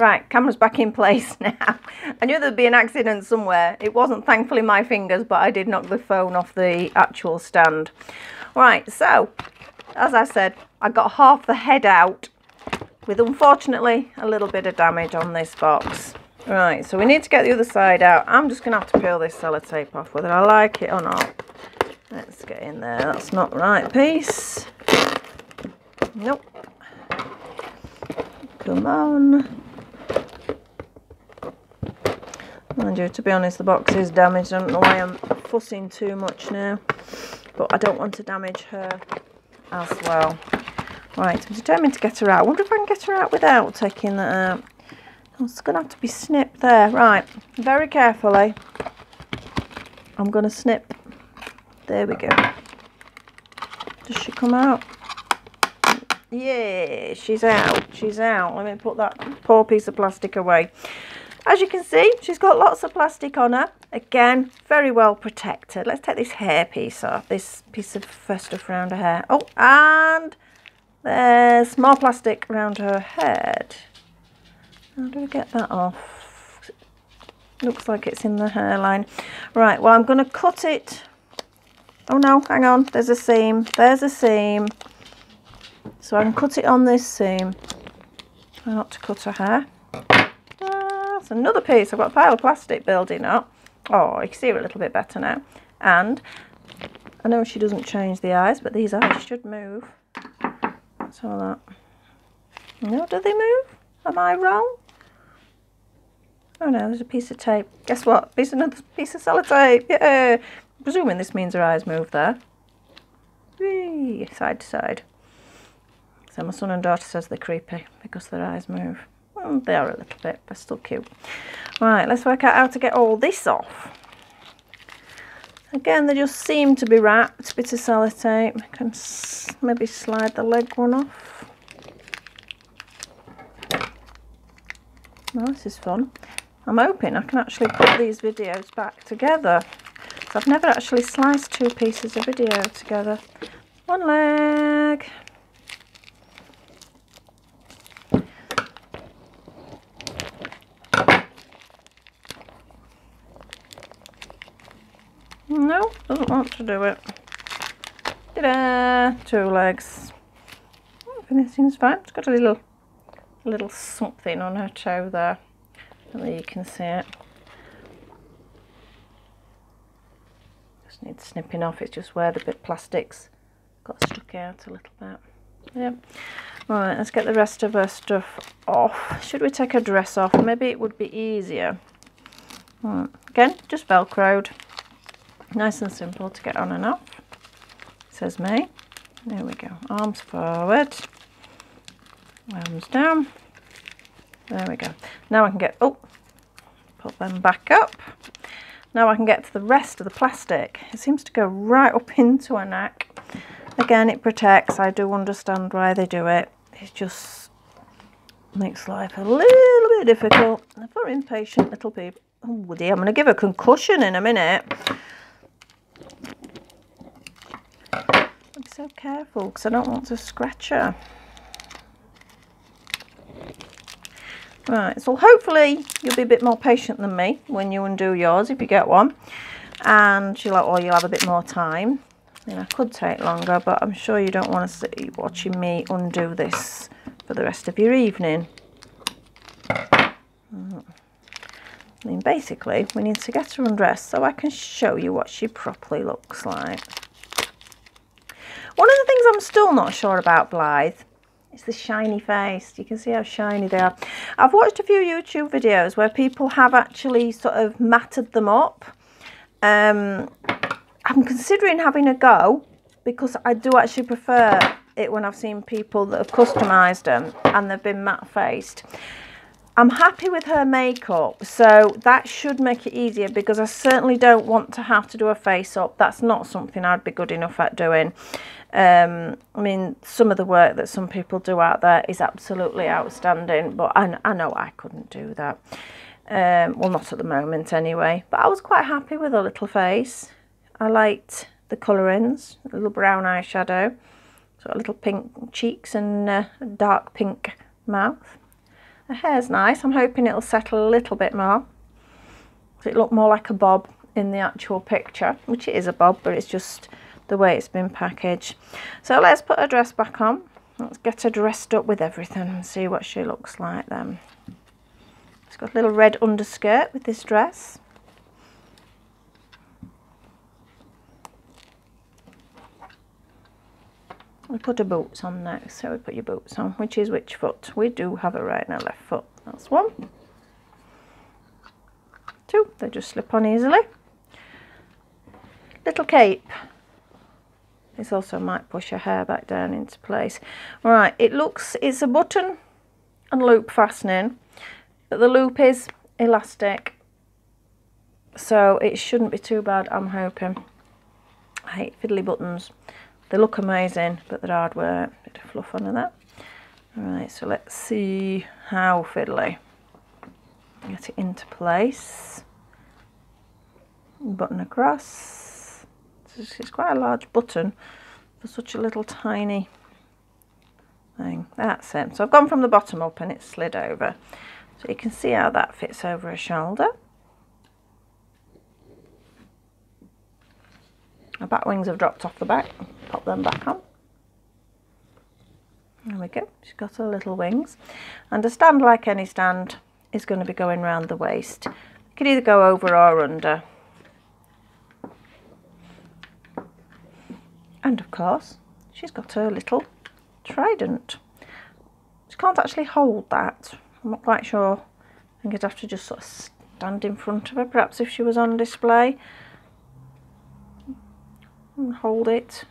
Right, camera's back in place now. I knew there'd be an accident somewhere. It wasn't, thankfully, my fingers, but I did knock the phone off the actual stand. Right, so, as I said, I got half the head out with, unfortunately, a little bit of damage on this box. Right, so we need to get the other side out. I'm just going to have to peel this sellotape off, whether I like it or not. Let's get in there. That's not the right piece. Nope. Come on. Mind you, to be honest, the box is damaged. I don't know why I'm fussing too much now, but I don't want to damage her as well. Right, I'm determined to get her out. I wonder if I can get her out without taking that out. It's going to have to be snipped there. Right, very carefully. I'm going to snip. There we go. Does she come out? Yeah, she's out. She's out. Let me put that poor piece of plastic away. As you can see, she's got lots of plastic on her. Again, very well protected. Let's take this hair piece off, this piece of stuff round her hair. Oh, and there's more plastic round her head. How do we get that off? Looks like it's in the hairline. Right, well, I'm going to cut it. Oh no, hang on, there's a seam, there's a seam. So I can cut it on this seam. Try not to cut her hair. That's another piece. I've got a pile of plastic building up. Oh, you can see her a little bit better now. And I know she doesn't change the eyes, but these eyes should move. Let's have that. No, do they move? Am I wrong? Oh no, there's a piece of tape. Guess what? There's another piece of sellotape. Yeah. I'm presuming this means her eyes move there. Whee, side to side. So my son and daughter says they're creepy because their eyes move. Well, they are a little bit, but still cute. Right, let's work out how to get all this off. Again, they just seem to be wrapped. Bit of sellotape. I can maybe slide the leg one off. Well, this is fun. I'm hoping I can actually put these videos back together. So I've never actually sliced two pieces of video together. One leg. No, doesn't want to do it. Ta-da! Two legs. I think it seems fine. It's got a little something on her toe there. I don't know if you can see it. Just needs snipping off. It's just where the bit of plastic's got stuck out a little bit. Yep. Right, let's get the rest of her stuff off. Should we take her dress off? Maybe it would be easier. Right. Again, just velcroed. Nice and simple to get on and off, says me. There we go. Arms forward, arms down. There we go. Now I can get, oh, put them back up. Now I can get to the rest of the plastic. It seems to go right up into her neck. Again, it protects. I do understand why they do it. It just makes life a little bit difficult for impatient little people. Oh dear, I'm going to give her a concussion in a minute. I'm so careful because I don't want to scratch her. Right, so hopefully you'll be a bit more patient than me when you undo yours, if you get one. And she'll, or you'll have a bit more time. I mean, I could take longer, but I'm sure you don't want to sit watching me undo this for the rest of your evening. I mean, basically, we need to get her undressed so I can show you what she properly looks like. One of the things I'm still not sure about Blythe is the shiny face. You can see how shiny they are. I've watched a few YouTube videos where people have actually sort of matted them up. I'm considering having a go because I do actually prefer it when I've seen people that have customised them and they've been matte-faced. I'm happy with her makeup, so that should make it easier because I certainly don't want to have to do a face up. That's not something I'd be good enough at doing. I mean, some of the work that some people do out there is absolutely outstanding, but I know I couldn't do that. Well, not at the moment anyway, but I was quite happy with her little face. I liked the colourings, a little brown eyeshadow, sort of little pink cheeks and dark pink mouth. The hair's nice. I'm hoping it'll settle a little bit more. It looked more like a bob in the actual picture, which it is a bob, but it's just the way it's been packaged. So let's put her dress back on. Let's get her dressed up with everything and see what she looks like then. She's got a little red underskirt with this dress. We put her boots on next. So we put your boots on. Which is which foot? We do have a right and a left foot. That's one. Two. They just slip on easily. Little cape. This also might push her hair back down into place. Right, it looks, it's a button and loop fastening, but the loop is elastic, so it shouldn't be too bad, I'm hoping. I hate fiddly buttons. They look amazing, but they're hard work. Bit of fluff under that. Right, so let's see how fiddly. Get it into place. Button across. It's quite a large button for such a little tiny thing. That's it. So I've gone from the bottom up and it's slid over. So you can see how that fits over a shoulder. Our back wings have dropped off the back. Pop them back on. There we go. She's got her little wings. And a stand, like any stand, is going to be going round the waist. You can either go over or under. And of course, she's got her little trident. She can't actually hold that. I'm not quite sure. I think I'd have to just sort of stand in front of her, perhaps if she was on display. And hold it.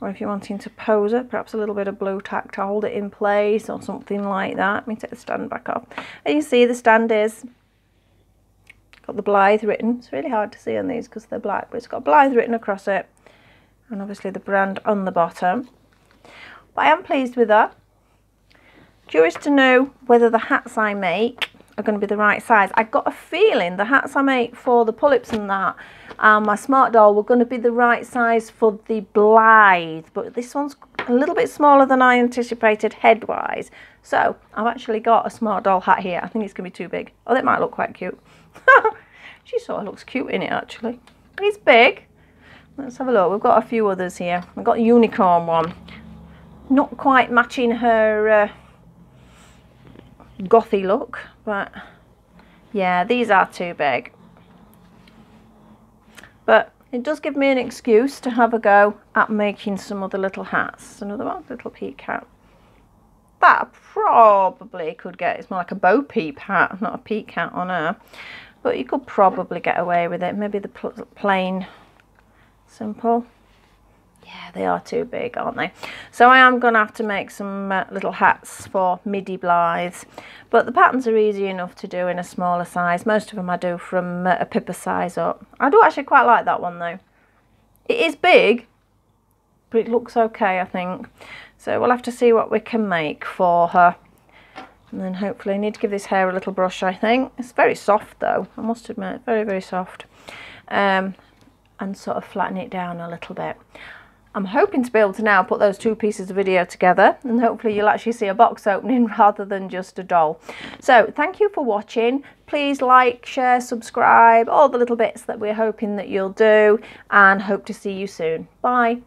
Or if you're wanting to pose her, perhaps a little bit of blue tack to hold it in place or something like that. Let me take the stand back off. And you see the stand is... got the Blythe written. It's really hard to see on these because they're black, but it's got Blythe written across it. And obviously the brand on the bottom. But I am pleased with that. Curious to know whether the hats I make are going to be the right size. I got a feeling the hats I make for the Pull-ups and that, my Smart Doll, were going to be the right size for the Blythe. But this one's a little bit smaller than I anticipated head-wise. So I've actually got a Smart Doll hat here. I think it's going to be too big. Oh, that might look quite cute. She sort of looks cute in it, actually. It's big. Let's have a look. We've got a few others here. We've got a unicorn one. Not quite matching her gothy look, but yeah, these are too big. But it does give me an excuse to have a go at making some other little hats. Another one, little peak hat. That I probably could get. It's more like a bow peep hat, not a peak hat on her. But you could probably get away with it. Maybe the plain... simple. Yeah, they are too big, aren't they? So I am going to have to make some little hats for midi Blythes. But the patterns are easy enough to do in a smaller size. Most of them I do from a Pippa size up. I do actually quite like that one though. It is big, but it looks okay, I think. So we'll have to see what we can make for her. And then hopefully I need to give this hair a little brush, I think. It's very soft though, I must admit. Very, very soft. And sort of flatten it down a little bit. I'm hoping to be able to now put those two pieces of video together, and hopefully you'll actually see a box opening rather than just a doll. So thank you for watching. Please like, share, subscribe, all the little bits that we're hoping that you'll do, and hope to see you soon. Bye.